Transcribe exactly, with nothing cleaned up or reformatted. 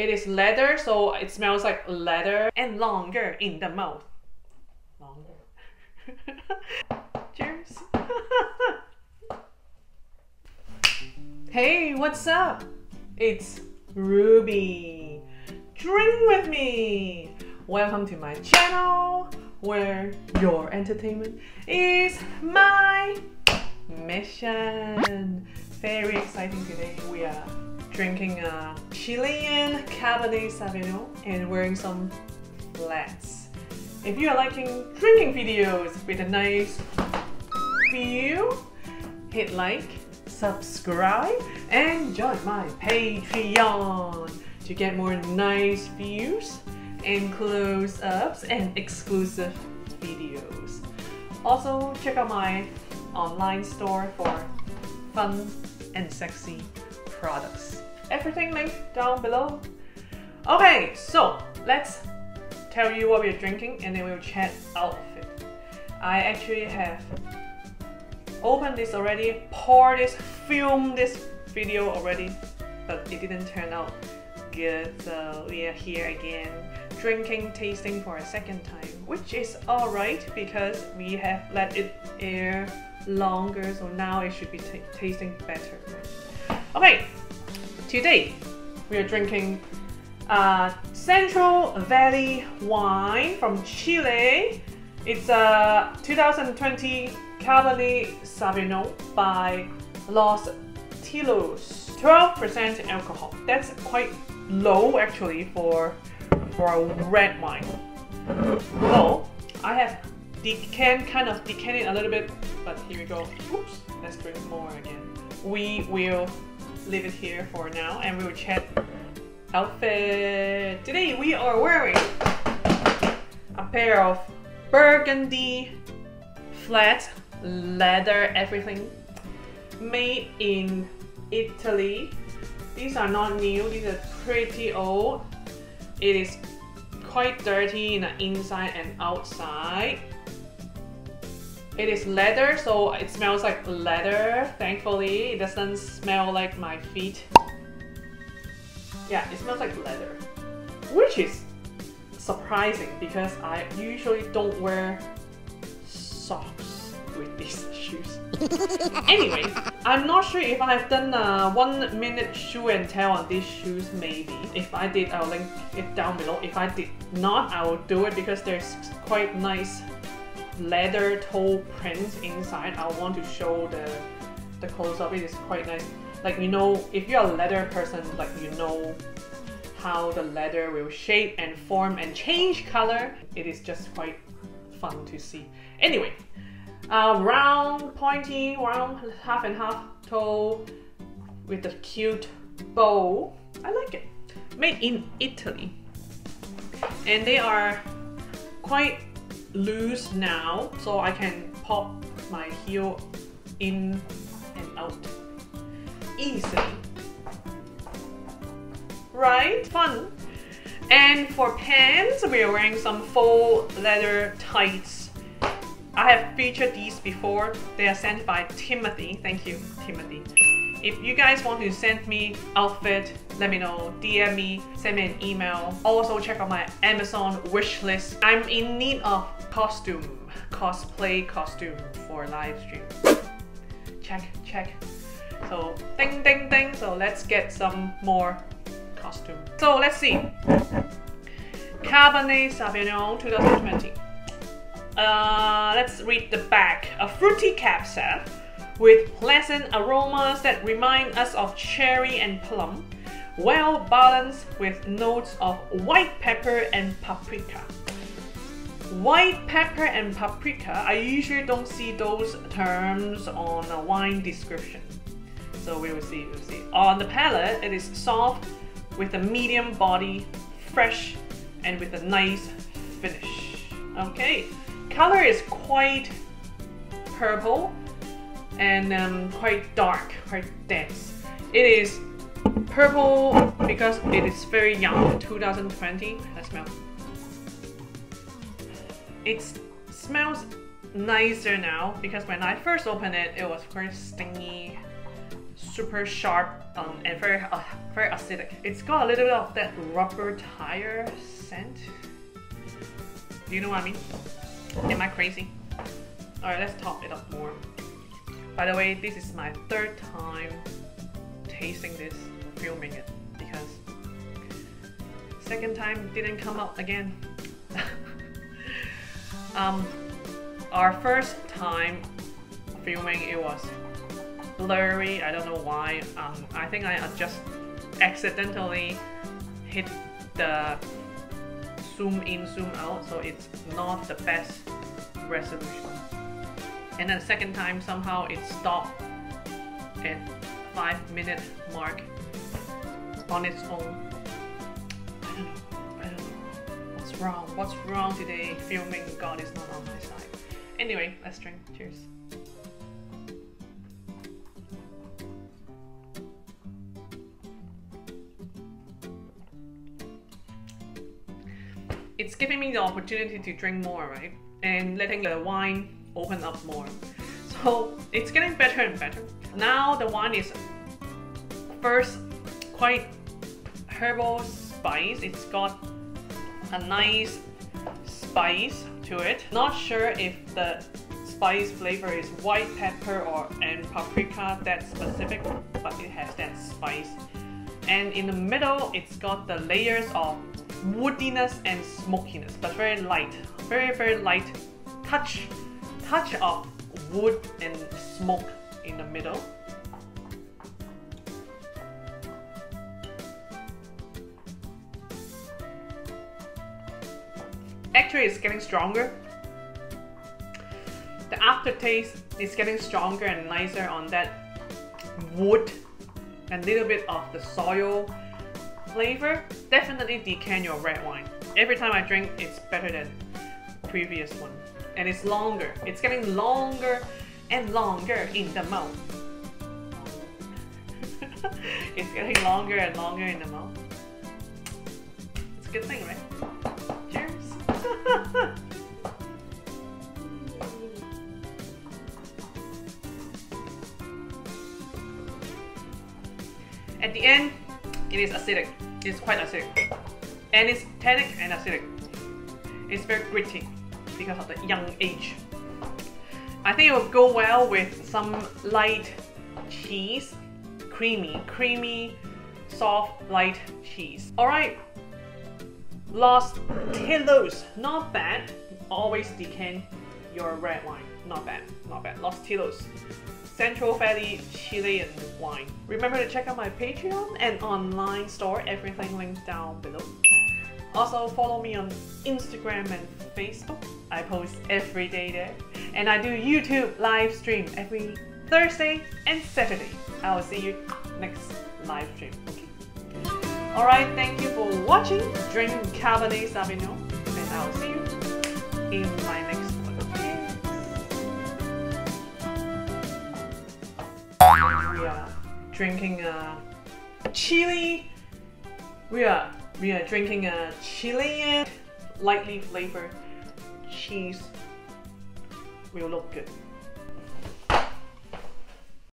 It is leather, so it smells like leather and longer in the mouth. Longer. Cheers. Hey, what's up? It's Ruby. Drink with me. Welcome to my channel, where your entertainment is my mission. Very exciting today. We are drinking a Chilean Cabernet Sauvignon and wearing some flats. If you are liking drinking videos with a nice view, hit like, subscribe, and join my Patreon to get more nice views and close-ups and exclusive videos. Also, check out my online store for fun and sexy products. Everything linked down below. Okay, so let's tell you what we're drinking and then we'll chat out of it. I actually have opened this already, poured this, filmed this video already, but it didn't turn out good, so we are here again, drinking, tasting for a second time, which is alright because we have let it air longer, so now it should be tasting better. Okay, today we are drinking uh, Central Valley wine from Chile. It's a two thousand twenty Cabernet Sauvignon by Los Tilos. twelve percent alcohol. That's quite low actually for, for a red wine. So I have decant, kind of decanted a little bit, but here we go. Oops, let's drink more again. We will leave it here for now and we will chat outfit. Today we are wearing a pair of burgundy flat leather everything made in Italy. These are not new, these are pretty old. It is quite dirty in the inside and outside. It is leather, so it smells like leather. Thankfully, it doesn't smell like my feet. Yeah, it smells like leather, which is surprising because I usually don't wear socks with these shoes. Anyway, I'm not sure if I have done a one minute shoe and tell on these shoes, maybe. If I did, I'll link it down below. If I did not, I will do it because there's quite nice leather toe prints inside. I want to show the the close up. It is quite nice. Like, you know, if you're a leather person, like, you know how the leather will shape and form and change color. It is just quite fun to see. Anyway, uh, round, pointy, round, half and half toe with a cute bow. I like it. Made in Italy, and they are quite loose now, so I can pop my heel in and out easily, right? Fun. And for pants, we are wearing some faux leather tights. I have featured these before. They are sent by Timothy. Thank you, Timothy. If you guys want to send me outfit, let me know, D M me, send me an email. Also check out my Amazon wish list. I'm in need of costume, cosplay costume for live stream. Check, check. So ding, ding, ding. So let's get some more costume. So let's see. Cabernet Sauvignon twenty twenty. Uh, let's read the back. A fruity cap set with pleasant aromas that remind us of cherry and plum, well balanced with notes of white pepper and paprika. White pepper and paprika, I usually don't see those terms on a wine description. So we will see, we'll see. On the palate, it is soft with a medium body, fresh, and with a nice finish. Okay, color is quite purple, and um, quite dark, quite dense. It is purple because it is very young, two thousand twenty. Let's smell. It smells nicer now because when I first opened it, it was very stingy, super sharp um, and very uh, very acidic. It's got a little bit of that rubber tire scent. Do you know what I mean? Am I crazy? All right, let's top it up more. By the way, this is my third time tasting this, filming it, because second time didn't come up again. um, our first time filming, it was blurry. I don't know why. Um, I think I just accidentally hit the zoom in, zoom out, so it's not the best resolution. And then the second time somehow it stopped at five minute mark on its own. I don't know, I don't know. What's wrong? What's wrong today? Filming God is not on my side. Anyway, let's drink. Cheers. It's giving me the opportunity to drink more, right? And letting the wine open up more. So it's getting better and better. Now the wine is first quite herbal spice. It's got a nice spice to it. Not sure if the spice flavor is white pepper or and paprika that specific, but it has that spice. And in the middle, it's got the layers of woodiness and smokiness, but very light, very very light touch touch of wood and smoke in the middle. Actually, it's getting stronger. The aftertaste is getting stronger and nicer on that wood and a little bit of the soil flavor. Definitely decan your red wine. Every time I drink, it's better than previous one, and it's longer. It's getting longer and longer in the mouth. It's getting longer and longer in the mouth. It's a good thing, right? Cheers. At the end, it is acidic. It's quite acidic. And it's tannic and acidic. It's very gritty because of the young age. I think it will go well with some light cheese. Creamy, creamy, soft, light cheese. Alright. Los Tilos. Not bad. Always decan your red wine. Not bad. Not bad. Los Tilos. Central Valley Chilean wine. Remember to check out my Patreon and online store, everything linked down below. Also follow me on Instagram and Facebook. I post every day there. And I do YouTube live stream every Thursday and Saturday. I will see you next live stream. Okay. Alright, thank you for watching. Drink Cabernet Sauvignon, and I will see you in my next video. We are drinking a chili. We are we are drinking a Chilean lightly flavored cheese. Will look good.